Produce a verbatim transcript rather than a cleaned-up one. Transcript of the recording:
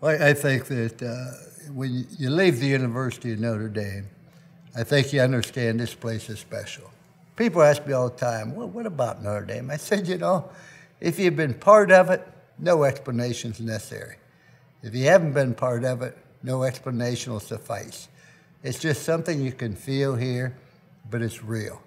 Well, I think that uh, when you leave the University of Notre Dame, I think you understand this place is special. People ask me all the time, well, what about Notre Dame? I said, you know, if you've been part of it, no explanation is necessary. If you haven't been part of it, no explanation will suffice. It's just something you can feel here, but it's real.